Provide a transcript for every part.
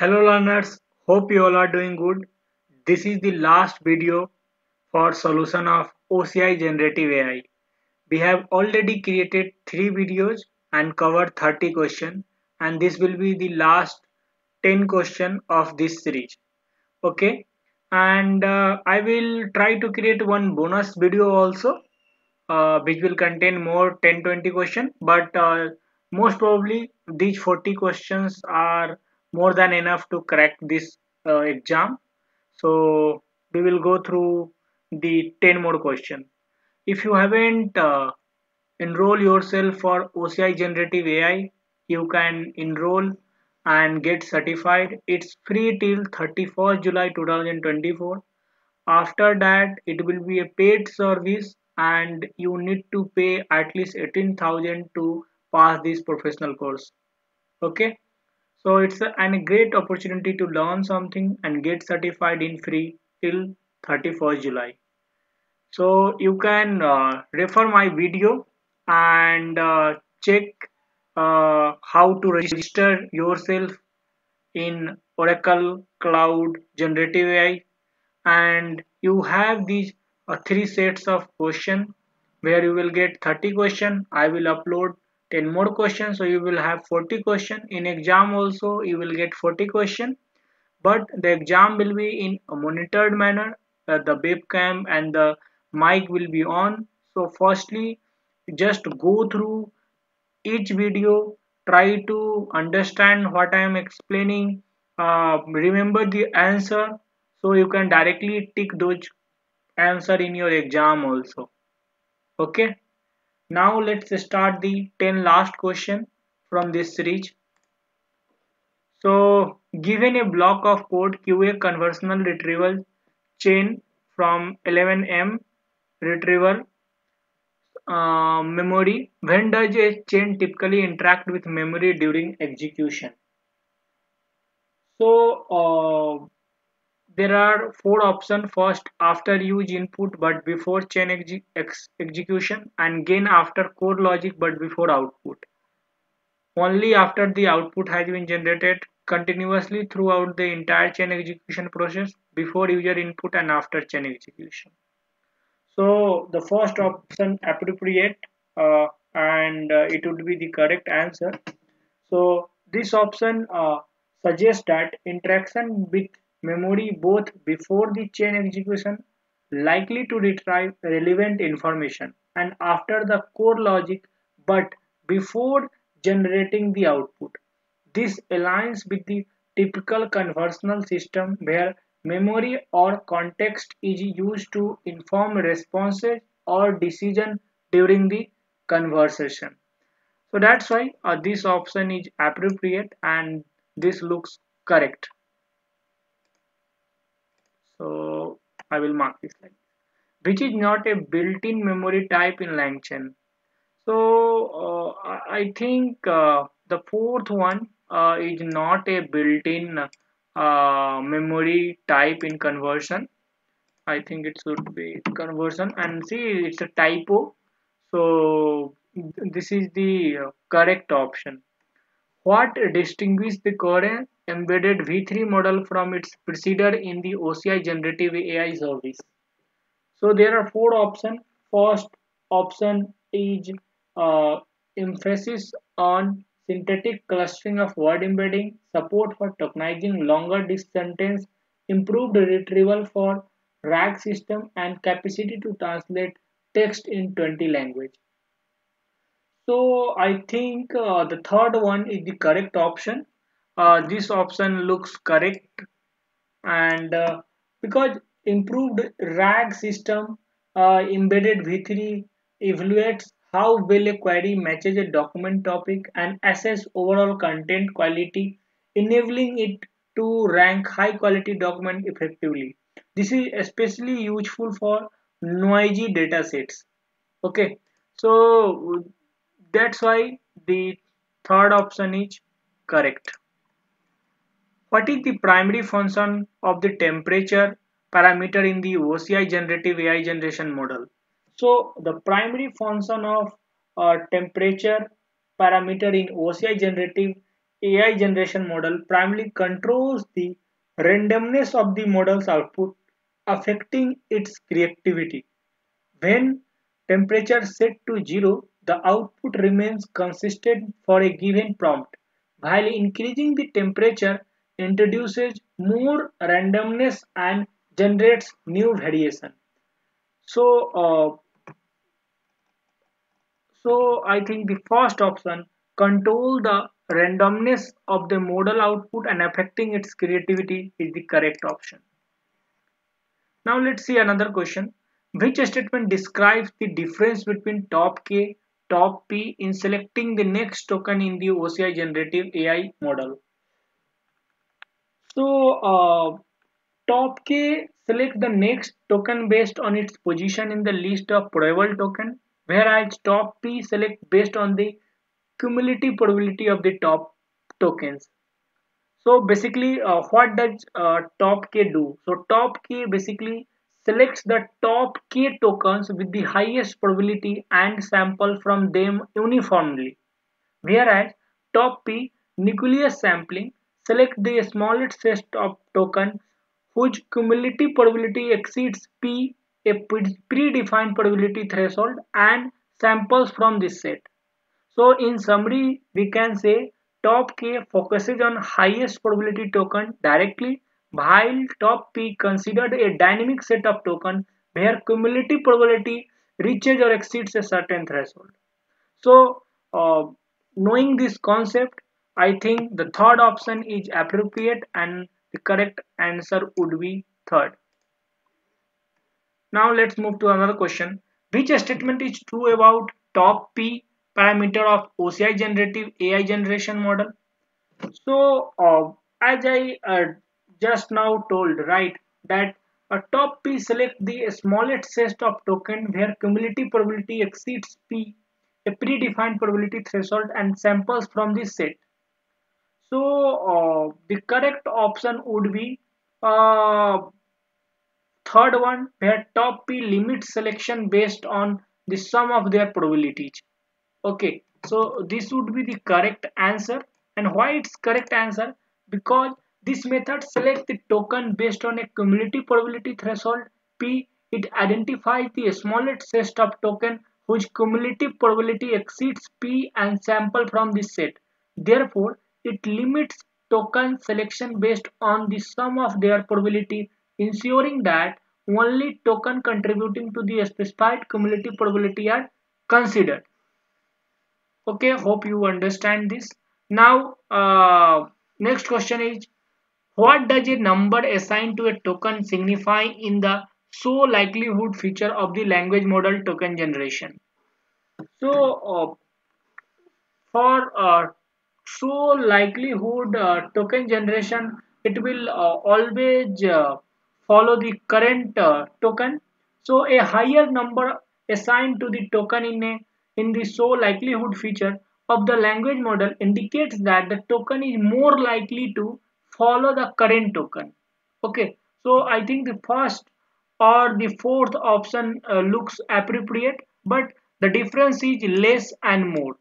Hello learners, hope you all are doing good. This is the last video for solution of OCI Generative AI. We have already created 3 videos and covered 30 questions, and this will be the last 10 questions of this series. Okay, and I will try to create one bonus video also, which will contain more 10-20 questions, but most probably these 40 questions are more than enough to crack this exam. So we will go through the 10 more questions. If you haven't enrolled yourself for OCI Generative AI, you can enroll and get certified. It's free till 31st July 2024. After that, it will be a paid service and you need to pay at least 18,000 to pass this professional course. Okay. So it's a great opportunity to learn something and get certified in free till 31st July. So you can refer my video and check how to register yourself in Oracle Cloud Generative AI. And you have these 3 sets of questions where you will get 30 questions. I will upload 10 more questions, so you will have 40 questions. In exam also you will get 40 questions, but the exam will be in a monitored manner. The webcam and the mic will be on. So firstly, just go through each video, try to understand what I am explaining, remember the answer, so you can directly tick those answer in your exam also. Okay. Now let's start the 10 last question from this series. So given a block of code QA Conversational Retrieval Chain from 11M retrieval memory, when does a chain typically interact with memory during execution? So there are 4 options: first, after use input but before chain execution, and again after core logic but before output, only after the output has been generated, continuously throughout the entire chain execution process, before user input and after chain execution. So the first option appropriate, and it would be the correct answer. So this option suggests that interaction with memory both before the chain execution, likely to retrieve relevant information, and after the core logic but before generating the output. This aligns with the typical conversational system where memory or context is used to inform responses or decision during the conversation. So that's why this option is appropriate and this looks correct. So I will mark this line, which is not a built-in memory type in Langchain. So I think the fourth one is not a built-in memory type in conversion. I think it should be conversion, and see, it's a typo. So this is the correct option. What distinguishes the current embedded V3 model from its predecessor in the OCI Generative AI service? So there are 4 options. First option is emphasis on synthetic clustering of word embedding, support for tokenizing longer sentences, improved retrieval for RAG system, and capacity to translate text in 20 languages. So I think the third one is the correct option. This option looks correct, and because improved RAG system embedded V3 evaluates how well a query matches a document topic and assess overall content quality, enabling it to rank high quality document effectively. This is especially useful for noisy datasets. Okay, so that's why the third option is correct. What is the primary function of the temperature parameter in the OCI Generative AI generation model? So the primary function of temperature parameter in OCI Generative AI generation model primarily controls the randomness of the model's output, affecting its creativity. When temperature is set to 0, the output remains consistent for a given prompt, while increasing the temperature introduces more randomness and generates new variation. So I think the first option, control the randomness of the model output and affecting its creativity, is the correct option. Now let's see another question. Which statement describes the difference between top K, top P in selecting the next token in the OCI generative AI model? So top K selects the next token based on its position in the list of probable token, whereas top P selects based on the cumulative probability of the top tokens. So basically what does top K do? So top K basically selects the top K tokens with the highest probability and sample from them uniformly, whereas top P, nucleus sampling, selects the smallest set of tokens whose cumulative probability exceeds P, a predefined probability threshold, and samples from this set. So in summary, we can say top K focuses on highest probability token directly, while top P considered a dynamic set of tokens where cumulative probability reaches or exceeds a certain threshold. So knowing this concept, I think the third option is appropriate and the correct answer would be third. Now let's move to another question. Which statement is true about top P parameter of OCI generative AI generation model? So as I just now told, right, that a top P select the smallest set of token where cumulative probability exceeds P, a predefined probability threshold, and samples from this set. So the correct option would be third one, where top P limits selection based on the sum of their probabilities. Okay, so this would be the correct answer. And why it's correct answer? Because this method selects the token based on a cumulative probability threshold P. It identifies the smallest set of token whose cumulative probability exceeds P and sample from this set. Therefore, it limits token selection based on the sum of their probability, ensuring that only token contributing to the specified cumulative probability are considered. Okay, hope you understand this. Now, next question is, what does a number assigned to a token signify in the show likelihood feature of the language model token generation? So for show likelihood token generation, it will always follow the current token. So a higher number assigned to the token in the show likelihood feature of the language model indicates that the token is more likely to follow the current token. Okay, so I think the first or the fourth option looks appropriate, but the difference is less and more.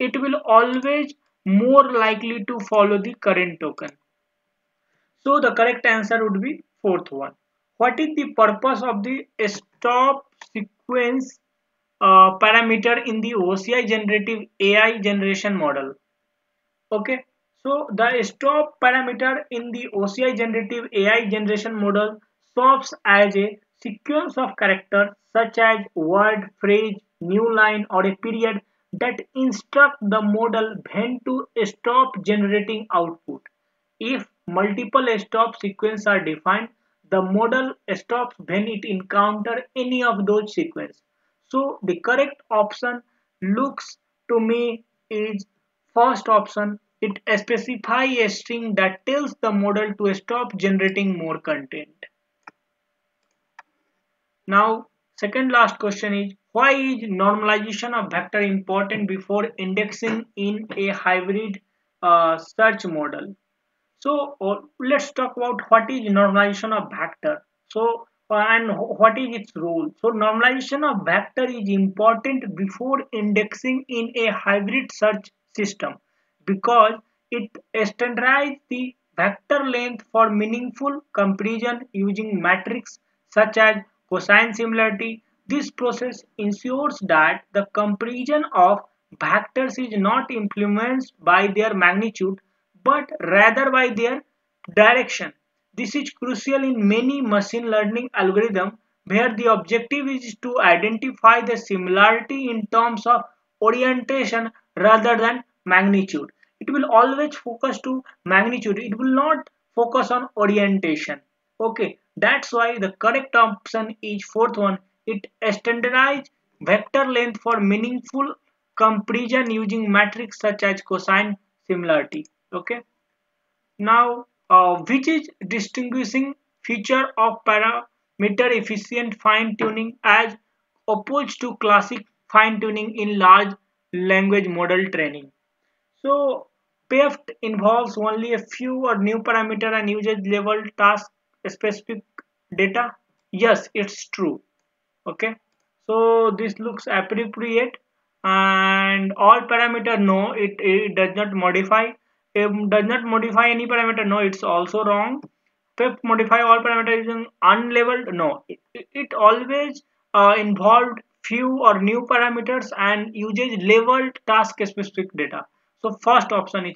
It will always more likely to follow the current token. So the correct answer would be fourth one. What is the purpose of the stop sequence parameter in the OCI generative AI generation model? Okay. So the stop parameter in the OCI generative AI generation model serves as a sequence of characters such as word, phrase, new line, or a period that instruct the model when to stop generating output. If multiple stop sequences are defined, the model stops when it encounters any of those sequences. So the correct option looks to me is first option. It specifies a string that tells the model to stop generating more content. Now, second last question is, why is normalization of vector important before indexing in a hybrid search model? So let's talk about what is normalization of vector. So and what is its role? So normalization of vector is important before indexing in a hybrid search system, because it standardizes the vector length for meaningful comparison using metrics such as cosine similarity. This process ensures that the comparison of vectors is not influenced by their magnitude but rather by their direction. This is crucial in many machine learning algorithms where the objective is to identify the similarity in terms of orientation rather than magnitude. It will always focus to magnitude. It will not focus on orientation. Okay, that's why the correct option is fourth one. It standardizes vector length for meaningful comparison using metrics such as cosine similarity. Okay. Now, which is distinguishing feature of parameter efficient fine tuning as opposed to classic fine tuning in large language model training? So, PEFT involves only a few or new parameter and usage level task specific data. Yes, it's true. Okay, so this looks appropriate. And all parameter, no, it does not modify. It does not modify any parameter, no, it's also wrong. PEFT modify all parameters using unlabeled, no, it always involved few or new parameters and uses labeled task specific data. So first option is